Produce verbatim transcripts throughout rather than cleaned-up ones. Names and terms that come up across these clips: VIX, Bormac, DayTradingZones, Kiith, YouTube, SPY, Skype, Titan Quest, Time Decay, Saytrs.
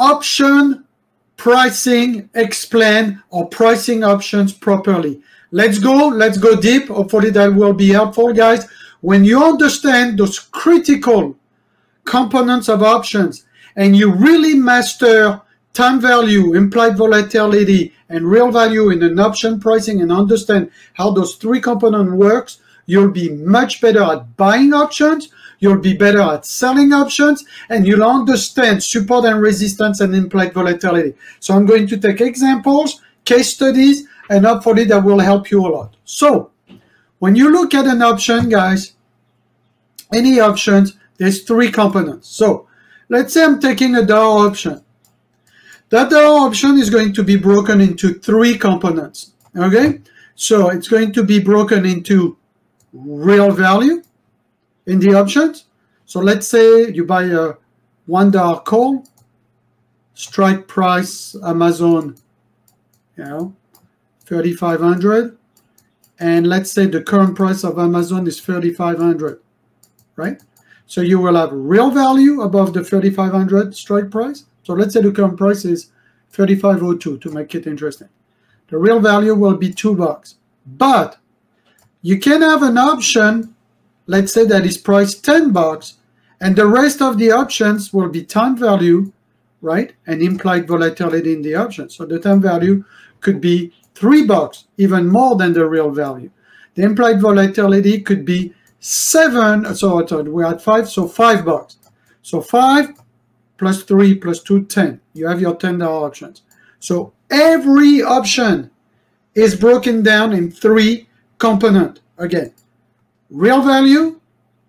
option pricing explained or pricing options properly. Let's go, let's go deep. Hopefully that will be helpful, guys. When you understand those critical components of options and you really master time value, implied volatility, and real value in an option pricing and understand how those three components works, you'll be much better at buying options, you'll be better at selling options, and you'll understand support and resistance and implied volatility. So I'm going to take examples, case studies, and hopefully that will help you a lot. So when you look at an option, guys, any options, there's three components. So let's say I'm taking a dollar option. That dollar option is going to be broken into three components, okay? So it's going to be broken into real value in the options. So let's say you buy a one dollar call, strike price, Amazon, you know, thirty-five hundred. And let's say the current price of Amazon is thirty-five hundred, right? So you will have real value above the thirty-five hundred strike price. So let's say the current price is thirty-five oh two to make it interesting. The real value will be two bucks. But you can have an option, let's say that is priced ten bucks, and the rest of the options will be time value, right? And implied volatility in the option. So the time value could be three bucks, even more than the real value. The implied volatility could be seven, so we're at five, so five bucks. So five plus three plus two, ten. You have your ten dollar options. So every option is broken down in three components. Again, real value,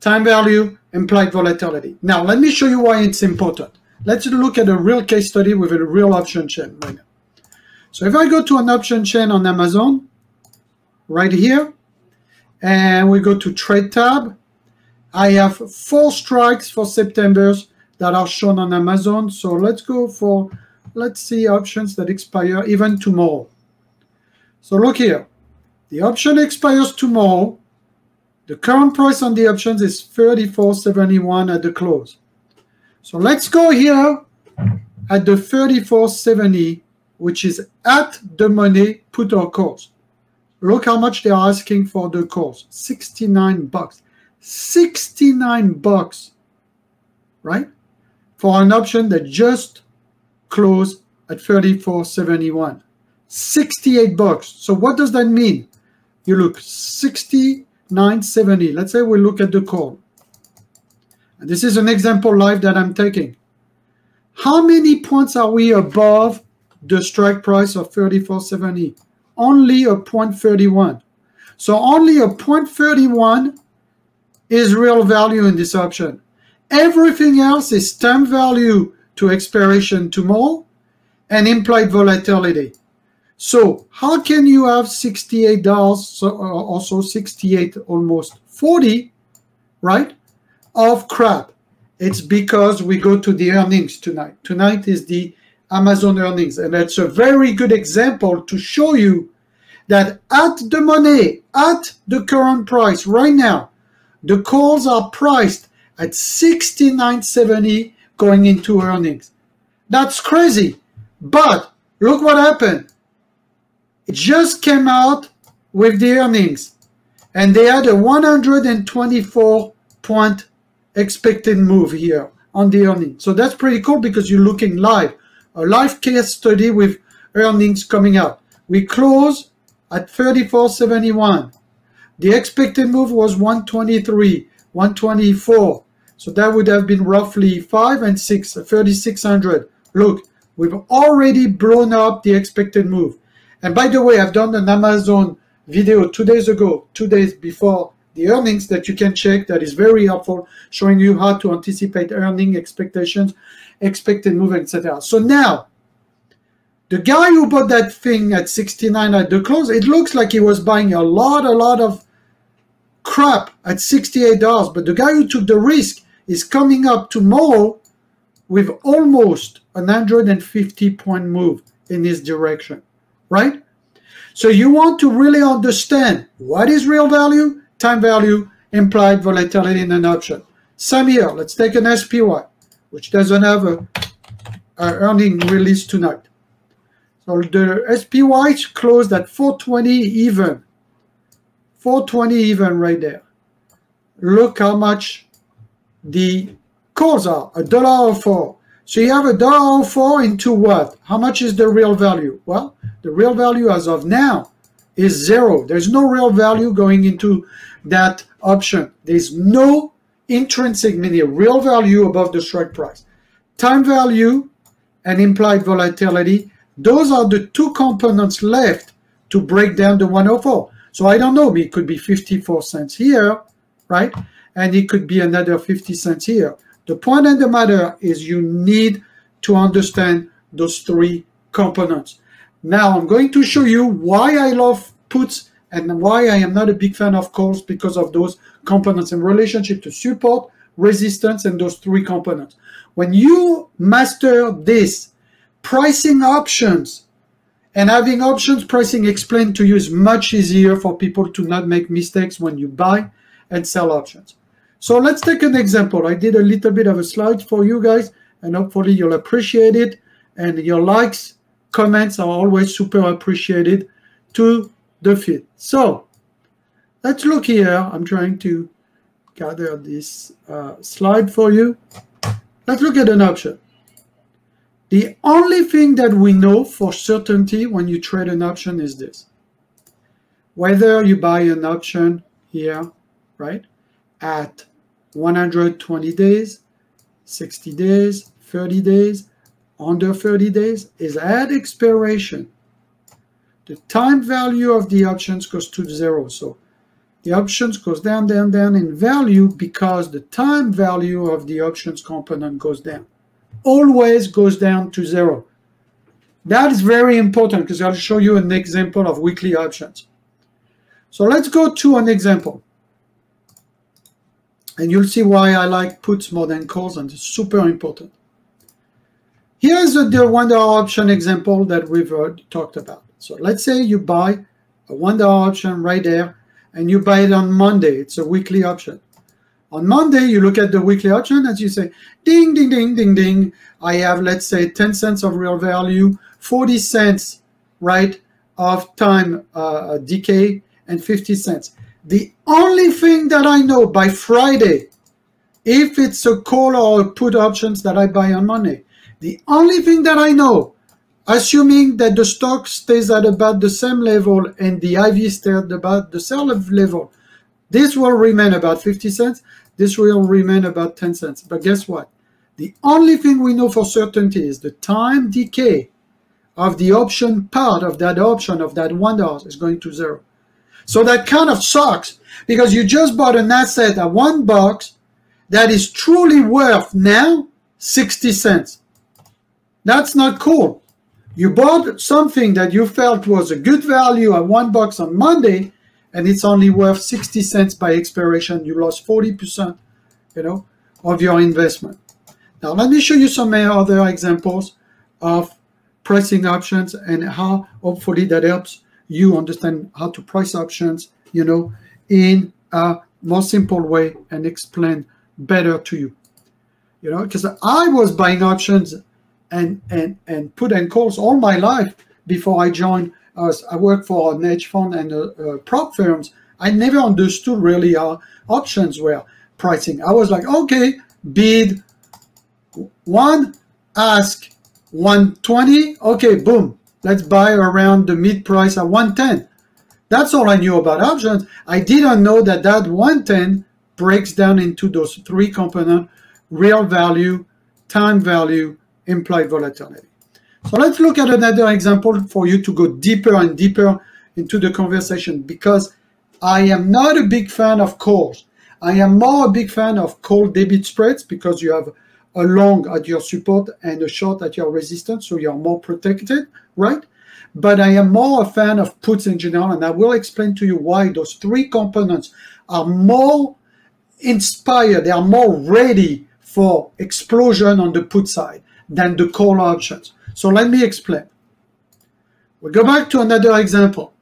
time value, implied volatility. Now, let me show you why it's important. Let's look at a real case study with a real option chain right now. So if I go to an option chain on Amazon, right here, and we go to Trade tab, I have four strikes for September's that are shown on Amazon. So let's go for, let's see options that expire even tomorrow. So look here, the option expires tomorrow. The current price on the options is thirty-four seventy-one at the close. So let's go here at the thirty-four seventy, which is at the money put or calls. Look how much they are asking for the calls, sixty-nine bucks, sixty-nine bucks, right? For an option that just closed at thirty-four seventy-one, sixty-eight bucks. So what does that mean? You look, sixty-nine seventy. Let's say we look at the call. And this is an example live that I'm taking. How many points are we above the strike price of thirty-four seventy? Only a zero point three one. So only a zero point three one is real value in this option. Everything else is time value to expiration tomorrow and implied volatility. So how can you have sixty-eight dollars, also sixty-eight, almost forty, right, of crap? It's because we go to the earnings tonight. Tonight is the Amazon earnings, and that's a very good example to show you that at the money, at the current price right now, the calls are priced at sixty-nine seventy going into earnings. That's crazy. But look what happened. It just came out with the earnings, and they had a one hundred twenty-four point expected move here on the earnings. So that's pretty cool because you're looking live, a live case study with earnings coming out. We close at thirty-four seventy-one. The expected move was one twenty-three, one twenty-four. So that would have been roughly five and six, thirty-six hundred. Look, we've already blown up the expected move. And by the way, I've done an Amazon video two days ago, two days before the earnings that you can check. That is very helpful, showing you how to anticipate earning expectations, expected move, et cetera. So now, the guy who bought that thing at sixty-nine at the close, it looks like he was buying a lot, a lot of crap at sixty-eight dollars. But the guy who took the risk is coming up tomorrow with almost an one hundred fifty point move in his direction, right? So you want to really understand what is real value, time value, implied volatility in an option. Same here, let's take an S P Y, which doesn't have a, uh, earnings release tonight. So the S P Y closed at four twenty even. four twenty even right there. Look how much the calls are, a dollar oh four. So you have a dollar oh four into what? How much is the real value? Well, the real value as of now is zero. There's no real value going into that option. There's no intrinsic, meaning real value above the strike price. Time value and implied volatility, those are the two components left to break down the one oh four. So I don't know, it could be fifty-four cents here, right? And it could be another fifty cents here. The point of the matter is you need to understand those three components. Now I'm going to show you why I love puts and why I am not a big fan of calls, because of those components in relationship to support, resistance, and those three components. When you master this, pricing options and having options pricing explained to you is much easier for people to not make mistakes when you buy and sell options. So let's take an example. I did a little bit of a slide for you guys, and hopefully you'll appreciate it. And your likes, comments are always super appreciated to the feed. So let's look here. I'm trying to gather this uh, slide for you. Let's look at an option. The only thing that we know for certainty when you trade an option is this. Whether you buy an option here, right, at one hundred twenty days, sixty days, thirty days, under thirty days, is at expiration. The time value of the options goes to zero. So the options goes down, down, down in value because the time value of the options component goes down. Always goes down to zero. That is very important because I'll show you an example of weekly options. So let's go to an example. And you'll see why I like puts more than calls, and it's super important. Here's the one dollar option example that we've already talked about. So let's say you buy a one dollar option right there, and you buy it on Monday. It's a weekly option. On Monday, you look at the weekly option, and you say, ding, ding, ding, ding, ding. I have, let's say, ten cents of real value, forty cents, right, of time uh, decay, and fifty cents. The only thing that I know by Friday, if it's a call or a put options that I buy on Monday, the only thing that I know, assuming that the stock stays at about the same level and the I V stays at about the same level, this will remain about fifty cents, this will remain about ten cents. But guess what? The only thing we know for certainty is the time decay of the option part of that option of that one dollar is going to zero. So that kind of sucks because you just bought an asset at one box that is truly worth now sixty cents. That's not cool. You bought something that you felt was a good value at one box on Monday, and it's only worth sixty cents by expiration. You lost forty percent, you know, of your investment. Now let me show you some other examples of pricing options and how hopefully that helps you understand how to price options, you know, in a more simple way and explain better to you. You know, because I was buying options and and and put and calls all my life before I joined us. I worked for an hedge fund and uh, uh, prop firms. I never understood really how options were pricing. I was like, okay, bid one, ask one twenty, okay, boom. Let's buy around the mid price at one ten. That's all I knew about options. I didn't know that that one ten breaks down into those three components: real value, time value, implied volatility. So let's look at another example for you to go deeper and deeper into the conversation, because I am not a big fan of calls. I am more a big fan of call debit spreads because you have a long at your support and a short at your resistance, so you're more protected, right? But I am more a fan of puts in general, and I will explain to you why those three components are more inspired, they are more ready for explosion on the put side than the call options. So let me explain. We'll go back to another example,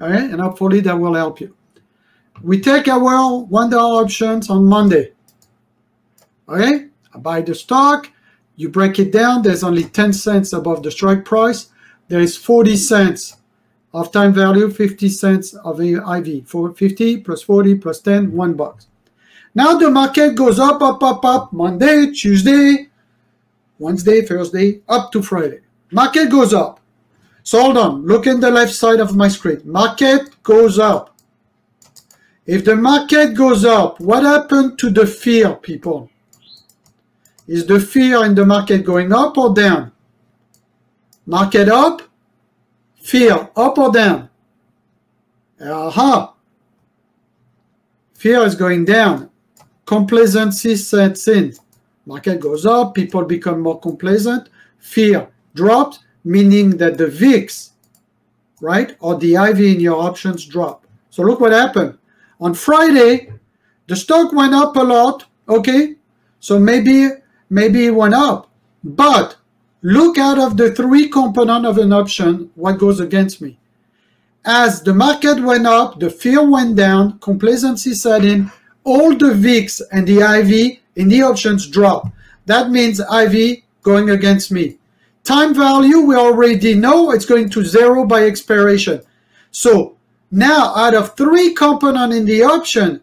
all right? And hopefully that will help you. We take our one dollar options on Monday, all right? I buy the stock, You break it down, there's only ten cents above the strike price. There is forty cents of time value, fifty cents of I V. For fifty plus forty plus ten, one bucks. Now the market goes up, up, up, up, Monday, Tuesday, Wednesday, Thursday, up to Friday. Market goes up. So hold on, look in the left side of my screen. Market goes up. If the market goes up, what happened to the fear, people? Is the fear in the market going up or down? Market up, fear up or down? Aha! Fear is going down. Complacency sets in. Market goes up, people become more complacent. Fear drops, meaning that the V I X, right, or the I V in your options drop. So look what happened. On Friday, the stock went up a lot, okay? So maybe, maybe it went up. But look out of the three components of an option, what goes against me. As the market went up, the fear went down, complacency set in, all the V I X and the I V in the options dropped. That means I V going against me. Time value, we already know it's going to zero by expiration. So now, out of three components in the option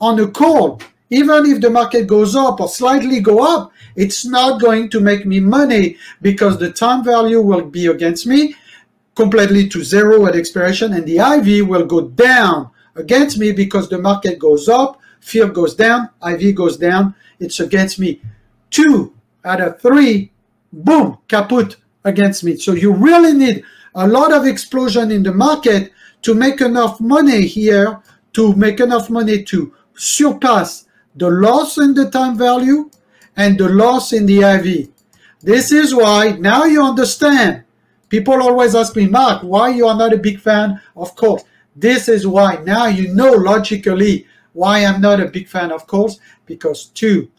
on a call, even if the market goes up or slightly go up, it's not going to make me money because the time value will be against me completely to zero at expiration, and the I V will go down against me because the market goes up, fear goes down, I V goes down, it's against me. Two out of three, boom, kaput against me. So you really need a lot of explosion in the market to make enough money here, to make enough money to surpass the loss in the time value and the loss in the I V. This is why, now you understand, people always ask me, Mark, why you are not a big fan of calls? This is why, now you know logically why I'm not a big fan of calls, because two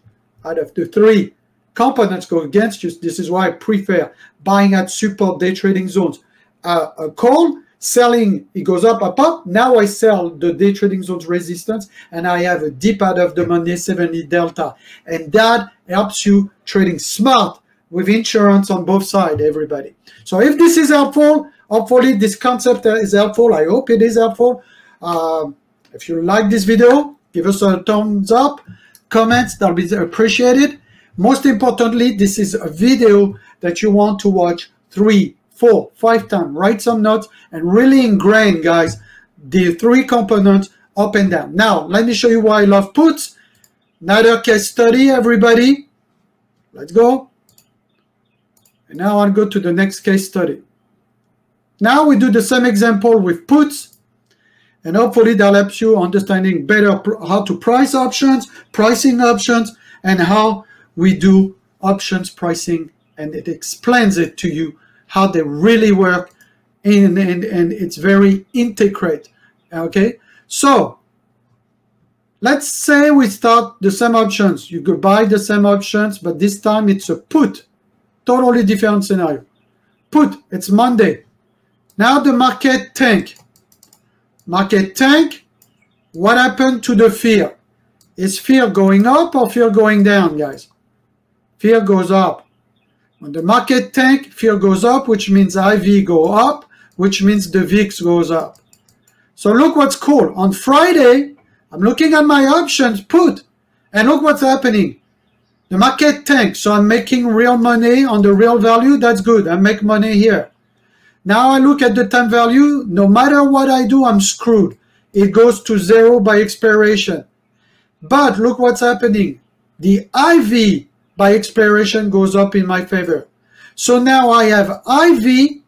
out of the three components go against you. This is why I prefer buying at support day trading zones. Uh, a call, selling, it goes up, up, up. Now I sell the day trading zones resistance and I have a deep out of the money seventy delta. And that helps you trading smart with insurance on both sides, everybody. So if this is helpful, hopefully this concept is helpful. I hope it is helpful. Um, if you like this video, give us a thumbs up. Comments, that'll be appreciated. Most importantly, this is a video that you want to watch three, four, five times, write some notes, and really ingrain, guys, the three components up and down. Now, let me show you why I love puts. Another case study, everybody. Let's go. And now I'll go to the next case study. Now we do the same example with puts, and hopefully that helps you understanding better how to price options, pricing options, and how we do options pricing, and it explains it to you how they really work, and, and, and it's very integrated, okay? So let's say we start the same options. You go buy the same options, but this time it's a put, totally different scenario. Put, it's Monday. Now the market tank. Market tank, what happened to the fear? Is fear going up or fear going down, guys? Fear goes up. When the market tank, fear goes up, which means I V go up, which means the V I X goes up. So look what's cool. On Friday, I'm looking at my options, put, and look what's happening. The market tank, so I'm making real money on the real value. That's good. I make money here. Now I look at the time value. No matter what I do, I'm screwed. It goes to zero by expiration. But look what's happening. The I V by expiration goes up in my favor. So now I have I V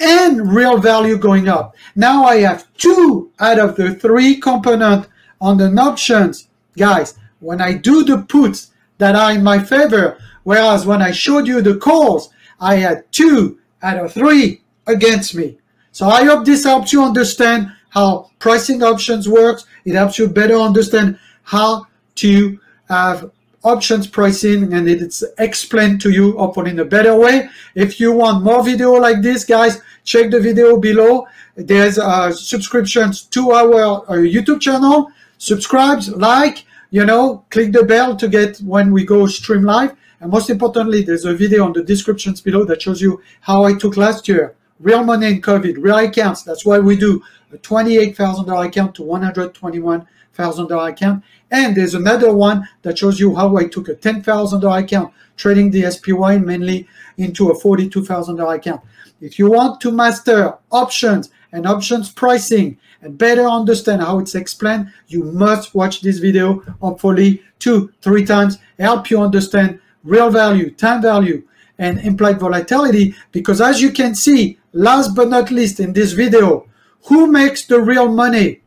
and real value going up. Now I have two out of the three components on the options. Guys, when I do the puts that are in my favor, whereas when I showed you the calls, I had two out of three against me. So I hope this helps you understand how pricing options works. It helps you better understand how to have options pricing, and it's explained to you hopefully in a better way. If you want more video like this, guys, check the video below. There's uh, subscriptions to our uh, YouTube channel. Subscribe, like, you know, click the bell to get when we go stream live. And most importantly, there's a video on the descriptions below that shows you how I took last year, real money in COVID, real accounts. That's why we do a twenty-eight thousand dollar account to one hundred twenty-one thousand dollar account. And there's another one that shows you how I took a ten thousand dollar account, trading the S P Y mainly, into a forty-two thousand dollar account. If you want to master options and options pricing and better understand how it's explained, you must watch this video, hopefully two, three times, help you understand real value, time value, and implied volatility. Because as you can see, last but not least in this video, who makes the real money?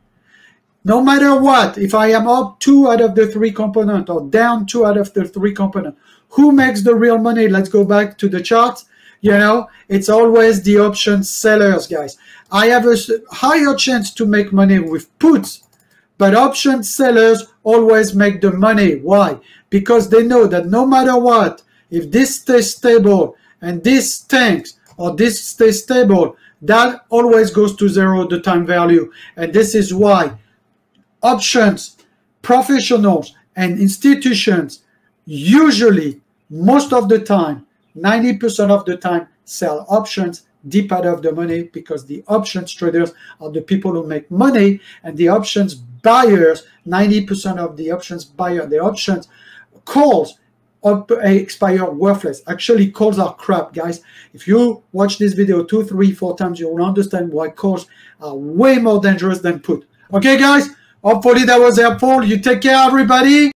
No matter what, if I am up two out of the three components or down two out of the three components, who makes the real money? Let's go back to the charts. You know, it's always the option sellers, guys. I have a higher chance to make money with puts, but option sellers always make the money. Why? Because they know that no matter what, if this stays stable and this tanks or this stays stable, that always goes to zero, the time value. And this is why options professionals and institutions usually, most of the time, ninety percent of the time, sell options deep out of the money, because the options traders are the people who make money, and the options buyers, ninety percent of the options buyer, the options calls up, expire worthless. Actually, calls are crap, guys. If you watch this video two, three, four times, you will understand why calls are way more dangerous than put. Okay, guys? Hopefully that was helpful. You take care, everybody.